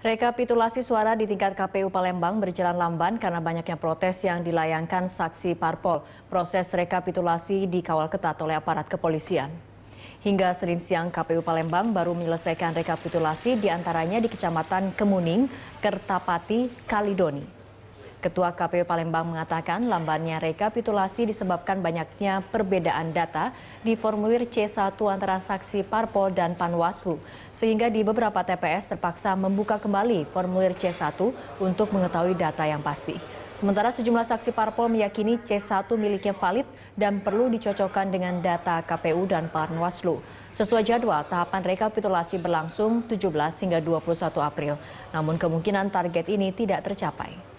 Rekapitulasi suara di tingkat KPU Palembang berjalan lamban karena banyaknya protes yang dilayangkan saksi Parpol. Proses rekapitulasi dikawal ketat oleh aparat kepolisian. Hingga Senin siang, KPU Palembang baru menyelesaikan rekapitulasi diantaranya di Kecamatan Kemuning, Kertapati, Kalidoni. Ketua KPU Palembang mengatakan lambannya rekapitulasi disebabkan banyaknya perbedaan data di formulir C1 antara saksi Parpol dan Panwaslu, sehingga di beberapa TPS terpaksa membuka kembali formulir C1 untuk mengetahui data yang pasti. Sementara sejumlah saksi Parpol meyakini C1 miliknya valid dan perlu dicocokkan dengan data KPU dan Panwaslu. Sesuai jadwal, tahapan rekapitulasi berlangsung 17 hingga 21 April. Namun kemungkinan target ini tidak tercapai.